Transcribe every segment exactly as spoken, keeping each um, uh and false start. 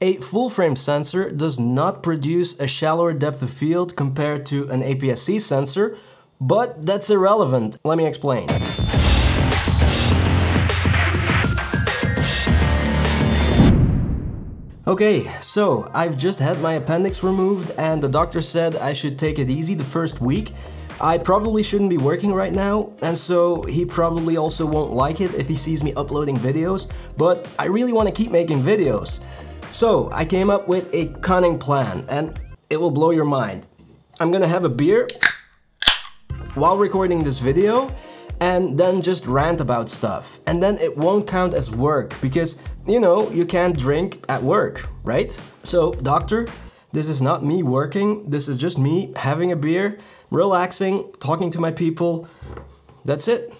A full-frame sensor does not produce a shallower depth of field compared to an A P S C sensor, but that's irrelevant. Let me explain. Okay, so I've just had my appendix removed and the doctor said I should take it easy the first week. I probably shouldn't be working right now, and so he probably also won't like it if he sees me uploading videos, but I really want to keep making videos. So I came up with a cunning plan, and it will blow your mind. I'm gonna have a beer while recording this video and then just rant about stuff, and then it won't count as work because, you know, you can't drink at work, right? So, doctor, this is not me working, this is just me having a beer, relaxing, talking to my people. That's it.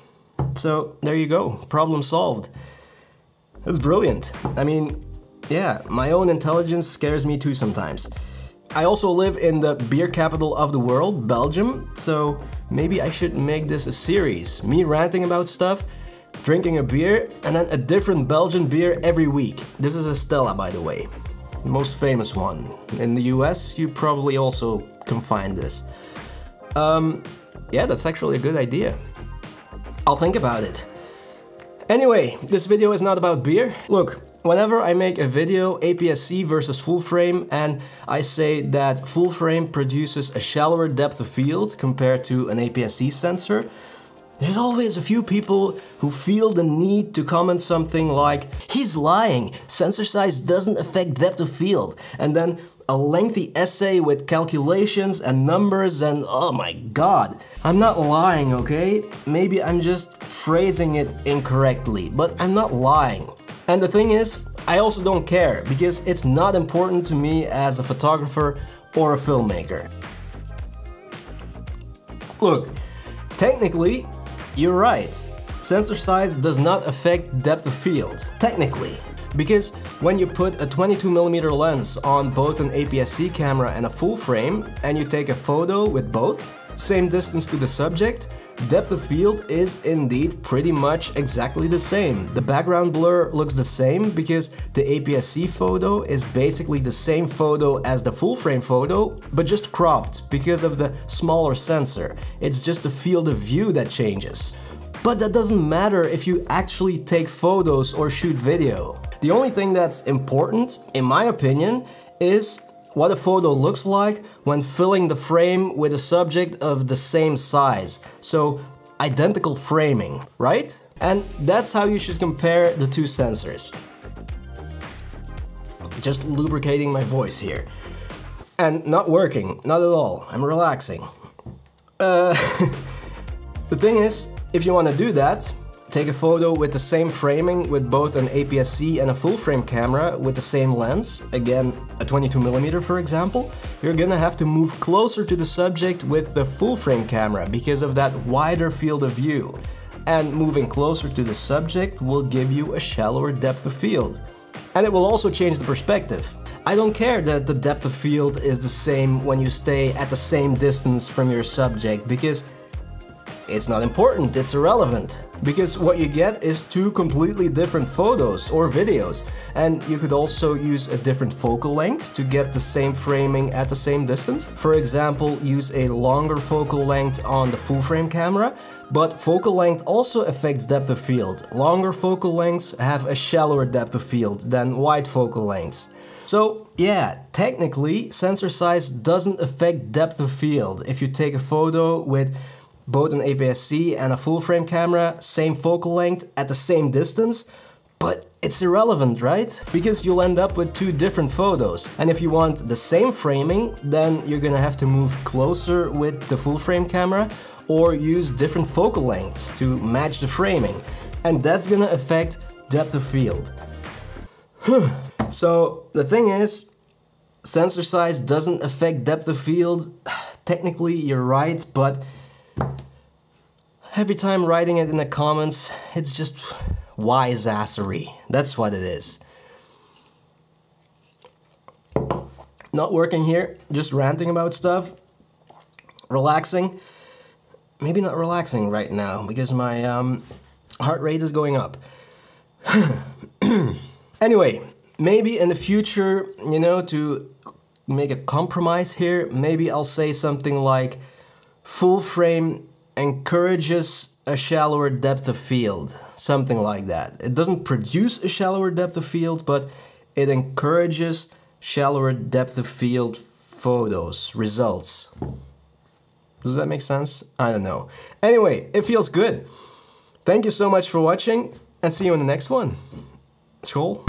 So, there you go. Problem solved. That's brilliant. I mean, yeah, my own intelligence scares me too sometimes. I also live in the beer capital of the world, Belgium, so maybe I should make this a series. Me ranting about stuff, drinking a beer, and then a different Belgian beer every week. This is a Stella, by the way, the most famous one. In the U S, you probably also can find this. Um, yeah, that's actually a good idea. I'll think about it. Anyway, this video is not about beer. Look, whenever I make a video, A P S C versus full-frame, and I say that full-frame produces a shallower depth of field compared to an A P S C sensor, there's always a few people who feel the need to comment something like, "He's lying, sensor size doesn't affect depth of field," and then a lengthy essay with calculations and numbers and oh my god. I'm not lying, okay? Maybe I'm just phrasing it incorrectly, but I'm not lying. And the thing is, I also don't care because it's not important to me as a photographer or a filmmaker. Look, technically, you're right, sensor size does not affect depth of field, technically. Because when you put a twenty-two millimeter lens on both an A P S C camera and a full frame, and you take a photo with both, same distance to the subject, depth of field is indeed pretty much exactly the same. The background blur looks the same because the A P S C photo is basically the same photo as the full frame photo, but just cropped because of the smaller sensor. It's just the field of view that changes. But that doesn't matter if you actually take photos or shoot video. The only thing that's important, in my opinion, is what a photo looks like when filling the frame with a subject of the same size. So, identical framing, right? And that's how you should compare the two sensors. Just lubricating my voice here. And not working, not at all, I'm relaxing. Uh, the thing is, if you want to do that, take a photo with the same framing with both an A P S C and a full-frame camera with the same lens, again a twenty-two millimeter for example, you're gonna have to move closer to the subject with the full-frame camera because of that wider field of view. And moving closer to the subject will give you a shallower depth of field. And it will also change the perspective. I don't care that the depth of field is the same when you stay at the same distance from your subject because it's not important, it's irrelevant. Because what you get is two completely different photos or videos, and you could also use a different focal length to get the same framing at the same distance. For example, use a longer focal length on the full frame camera, but focal length also affects depth of field. Longer focal lengths have a shallower depth of field than wide focal lengths. So yeah, technically sensor size doesn't affect depth of field if you take a photo with both an A P S C and a full-frame camera, same focal length, at the same distance, but it's irrelevant, right? Because you'll end up with two different photos. And if you want the same framing, then you're gonna have to move closer with the full-frame camera or use different focal lengths to match the framing. And that's gonna affect depth of field. So, the thing is, sensor size doesn't affect depth of field. Technically, you're right, but every time writing it in the comments, it's just wise-assery. That's what it is. Not working here, just ranting about stuff. Relaxing. Maybe not relaxing right now, because my um, heart rate is going up. Anyway, Maybe in the future, you know, to make a compromise here, maybe I'll say something like full frame encourages a shallower depth of field, something like that. It doesn't produce a shallower depth of field, but it encourages shallower depth of field photos, results. Does that make sense? I don't know. Anyway, it feels good. Thank you so much for watching and see you in the next one. School.